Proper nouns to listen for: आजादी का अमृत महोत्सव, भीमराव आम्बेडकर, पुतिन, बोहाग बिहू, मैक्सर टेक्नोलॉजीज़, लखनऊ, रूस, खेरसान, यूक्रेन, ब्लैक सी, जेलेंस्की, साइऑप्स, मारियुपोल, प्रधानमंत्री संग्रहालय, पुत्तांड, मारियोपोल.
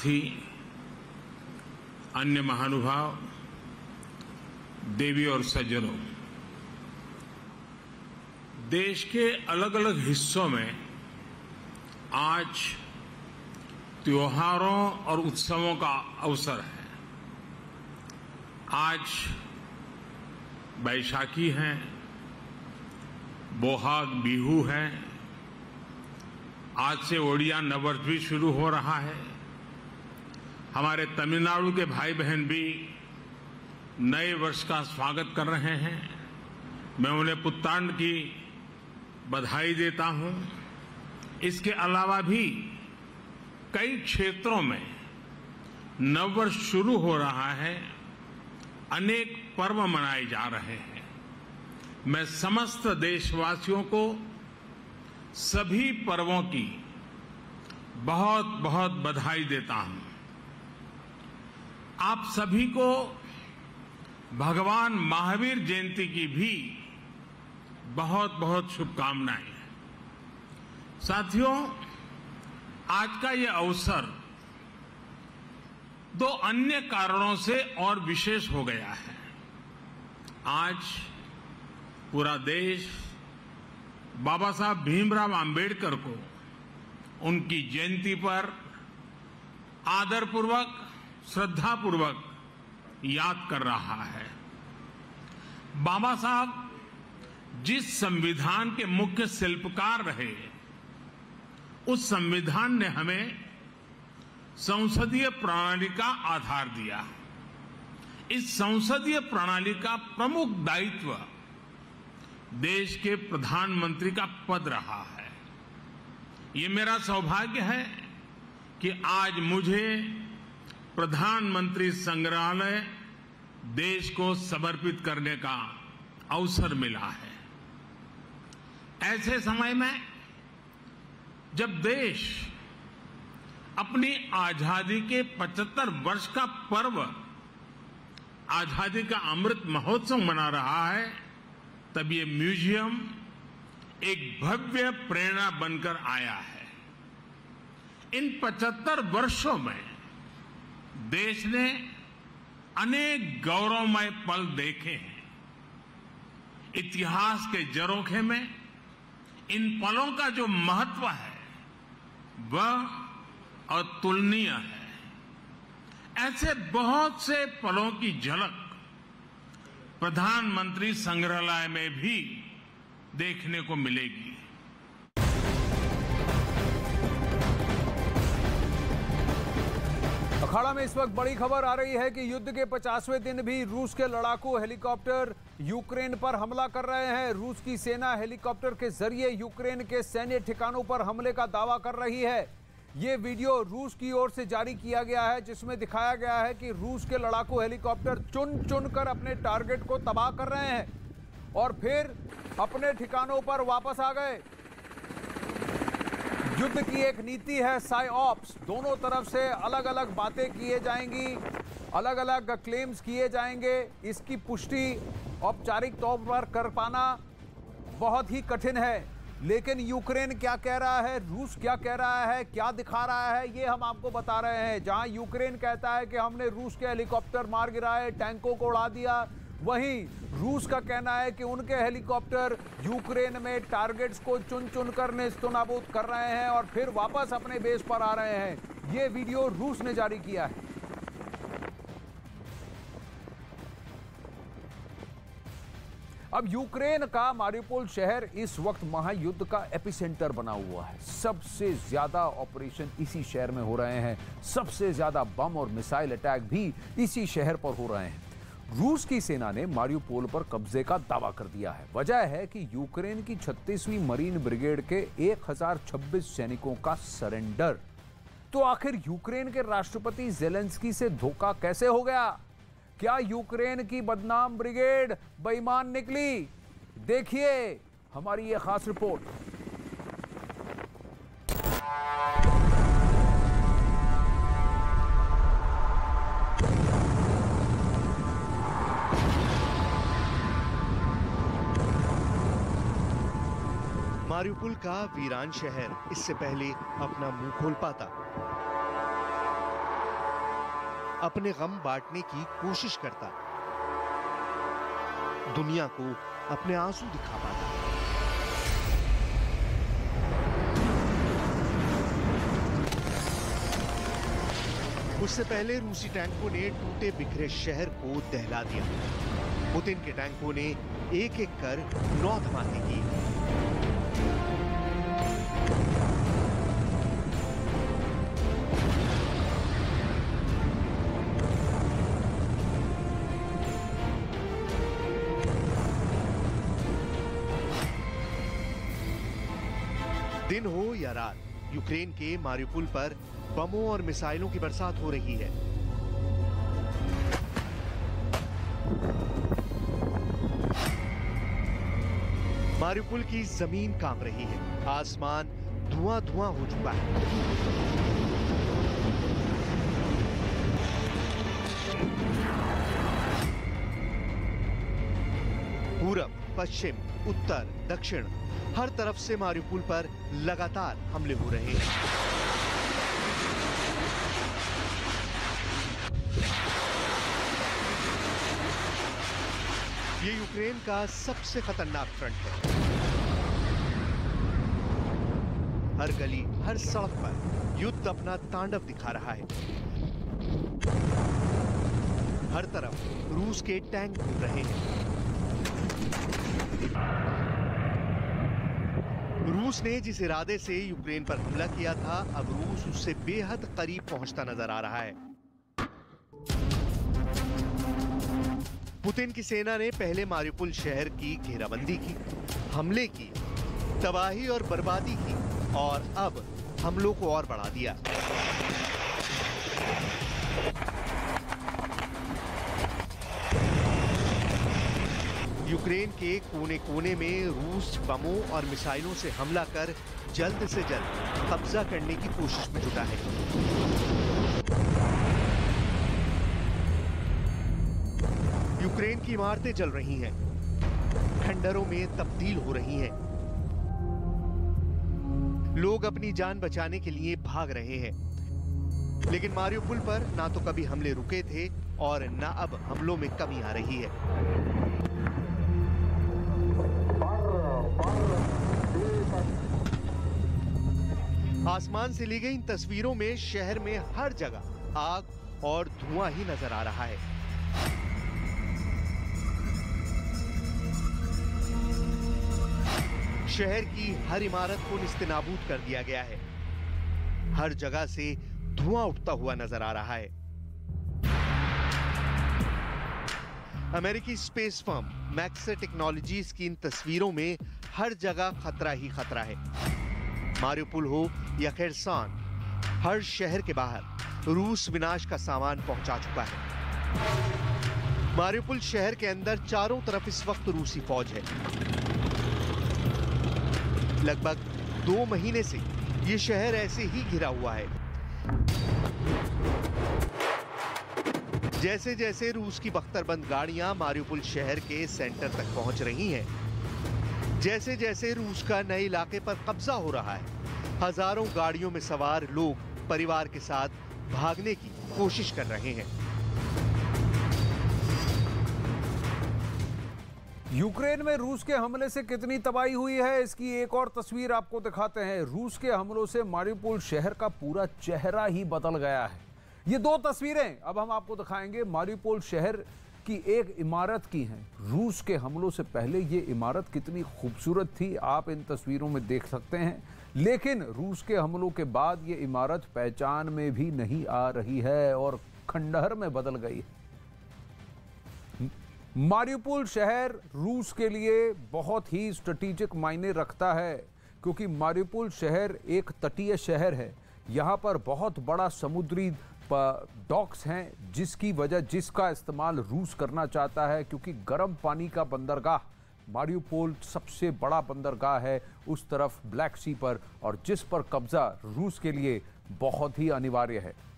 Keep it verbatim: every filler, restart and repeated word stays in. थी। अन्य महानुभाव, देवी और सज्जनों, देश के अलग अलग हिस्सों में आज त्योहारों और उत्सवों का अवसर है। आज बैशाखी है, बोहाग बिहू है, आज से ओडिया नववर्ष भी शुरू हो रहा है। हमारे तमिलनाडु के भाई बहन भी नए वर्ष का स्वागत कर रहे हैं। मैं उन्हें पुत्तांड की बधाई देता हूं। इसके अलावा भी कई क्षेत्रों में नववर्ष शुरू हो रहा है, अनेक पर्व मनाए जा रहे हैं। मैं समस्त देशवासियों को सभी पर्वों की बहुत बहुत बधाई देता हूं। आप सभी को भगवान महावीर जयंती की भी बहुत बहुत शुभकामनाएं। साथियों, आज का ये अवसर दो अन्य कारणों से और विशेष हो गया है। आज पूरा देश बाबा साहब भीमराव आम्बेडकर को उनकी जयंती पर आदरपूर्वक, श्रद्धापूर्वक याद कर रहा है। बाबा साहब जिस संविधान के मुख्य शिल्पकार रहे, उस संविधान ने हमें संसदीय प्रणाली का आधार दिया। इस संसदीय प्रणाली का प्रमुख दायित्व देश के प्रधानमंत्री का पद रहा है। ये मेरा सौभाग्य है कि आज मुझे प्रधानमंत्री संग्रहालय देश को समर्पित करने का अवसर मिला है। ऐसे समय में जब देश अपनी आजादी के पचहत्तर वर्ष का पर्व आजादी का अमृत महोत्सव मना रहा है, तब ये म्यूजियम एक भव्य प्रेरणा बनकर आया है। इन पचहत्तर वर्षों में देश ने अनेक गौरवमय पल देखे हैं। इतिहास के जरोखे में इन पलों का जो महत्व है वह अतुलनीय है। ऐसे बहुत से पलों की झलक प्रधानमंत्री संग्रहालय में भी देखने को मिलेगी। अखाड़ा में इस वक्त बड़ी खबर आ रही है कि युद्ध के पचासवें दिन भी रूस के लड़ाकू हेलीकॉप्टर यूक्रेन पर हमला कर रहे हैं। रूस की सेना हेलीकॉप्टर के जरिए यूक्रेन के सैन्य ठिकानों पर हमले का दावा कर रही है। ये वीडियो रूस की ओर से जारी किया गया है, जिसमें दिखाया गया है कि रूस के लड़ाकू हेलीकॉप्टर चुन चुन कर अपने टारगेट को तबाह कर रहे हैं और फिर अपने ठिकानों पर वापस आ गए। युद्ध की एक नीति है साइऑप्स। दोनों तरफ से अलग अलग बातें किए जाएंगी, अलग अलग क्लेम्स किए जाएंगे। इसकी पुष्टि औपचारिक तौर पर कर पाना बहुत ही कठिन है। लेकिन यूक्रेन क्या कह रहा है, रूस क्या कह रहा है, क्या दिखा रहा है, ये हम आपको बता रहे हैं। जहां यूक्रेन कहता है कि हमने रूस के हेलीकॉप्टर मार गिराए, टैंकों को उड़ा दिया, वहीं रूस का कहना है कि उनके हेलीकॉप्टर यूक्रेन में टारगेट्स को चुन चुन कर नेस्तनाबूद कर रहे हैं और फिर वापस अपने बेस पर आ रहे हैं। ये वीडियो रूस ने जारी किया है। अब यूक्रेन का मारियोपोल शहर इस वक्त महायुद्ध का एपिसेंटर बना हुआ है। सबसे ज्यादा ऑपरेशन इसी शहर में हो रहे हैं, सबसे ज्यादा बम और मिसाइल अटैक भी इसी शहर पर हो रहे हैं। रूस की सेना ने मारियोपोल पर कब्जे का दावा कर दिया है। वजह है कि यूक्रेन की छत्तीसवीं मरीन ब्रिगेड के एक हज़ार छब्बीस सैनिकों का सरेंडर। तो आखिर यूक्रेन के राष्ट्रपति जेलेंस्की से धोखा कैसे हो गया? क्या यूक्रेन की बदनाम ब्रिगेड बेईमान निकली? देखिए हमारी यह खास रिपोर्ट। मारियोपोल का वीरान शहर इससे पहले अपना मुंह खोल पाता, अपने गम बांटने की कोशिश करता, दुनिया को अपने आंसू दिखा पाता। उससे पहले रूसी टैंकों ने टूटे बिखरे शहर को दहला दिया। पुतिन के टैंकों ने एक एक कर नौ धमाके किए। दिन हो या रात, यूक्रेन के मारियुपोल पर बमों और मिसाइलों की बरसात हो रही है। मारियुपोल की जमीन कांप रही है, आसमान धुआं धुआं हो चुका है। पूरब, पश्चिम, उत्तर, दक्षिण, हर तरफ से मारियुपोल पर लगातार हमले हो रहे हैं। ये यूक्रेन का सबसे खतरनाक फ्रंट है। हर गली, हर सड़क पर युद्ध अपना तांडव दिखा रहा है। हर तरफ रूस के टैंक घूम रहे हैं। रूस ने जिस इरादे से यूक्रेन पर हमला किया था, अब रूस उससे बेहद करीब पहुंचता नजर आ रहा है। पुतिन की सेना ने पहले मारियुपोल शहर की घेराबंदी की, हमले की, तबाही और बर्बादी की, और अब हमलों को और बढ़ा दिया। यूक्रेन के कोने कोने में रूस बमों और मिसाइलों से हमला कर जल्द से जल्द कब्जा करने की कोशिश में जुटा है। यूक्रेन की इमारतें जल रही हैं, खंडरों में तब्दील हो रही हैं। लोग अपनी जान बचाने के लिए भाग रहे हैं, लेकिन मारियुपोल पर ना तो कभी हमले रुके थे और ना अब हमलों में कमी आ रही है। आसमान से ली गई इन तस्वीरों में शहर में हर जगह आग और धुआं ही नजर आ रहा है। शहर की हर इमारत को नेस्तनाबूद कर दिया गया है। हर जगह से धुआं उठता हुआ नजर आ रहा है। अमेरिकी स्पेस फर्म मैक्सर टेक्नोलॉजीज़ की इन तस्वीरों में हर जगह खतरा ही खतरा है। मारियुपोल हो या खेरसान, हर शहर के बाहर रूस विनाश का सामान पहुंचा चुका है। मारियुपोल शहर के अंदर चारों तरफ इस वक्त रूसी फौज है। लगभग दो महीने से ये शहर ऐसे ही घिरा हुआ है। जैसे जैसे रूस की बख्तरबंद गाड़ियां मारियुपोल शहर के सेंटर तक पहुंच रही हैं, जैसे जैसे रूस का नए इलाके पर कब्जा हो रहा है, हजारों गाड़ियों में सवार लोग परिवार के साथ भागने की कोशिश कर रहे हैं। यूक्रेन में रूस के हमले से कितनी तबाही हुई है, इसकी एक और तस्वीर आपको दिखाते हैं। रूस के हमलों से मारियुपोल शहर का पूरा चेहरा ही बदल गया है। ये दो तस्वीरें अब हम आपको दिखाएंगे मारियुपोल शहर की एक इमारत की हैं। रूस के हमलों से पहले ये इमारत कितनी खूबसूरत थी, आप इन तस्वीरों में देख सकते हैं, लेकिन रूस के हमलों के बाद ये इमारत पहचान में भी नहीं आ रही है और खंडहर में बदल गई है। मारियुपोल शहर रूस के लिए बहुत ही स्ट्रेटेजिक मायने रखता है, क्योंकि मारियुपोल शहर एक तटीय शहर है। यहाँ पर बहुत बड़ा समुद्री डॉक्स हैं, जिसकी वजह जिसका इस्तेमाल रूस करना चाहता है, क्योंकि गर्म पानी का बंदरगाह मारियुपोल सबसे बड़ा बंदरगाह है उस तरफ ब्लैक सी पर, और जिस पर कब्जा रूस के लिए बहुत ही अनिवार्य है।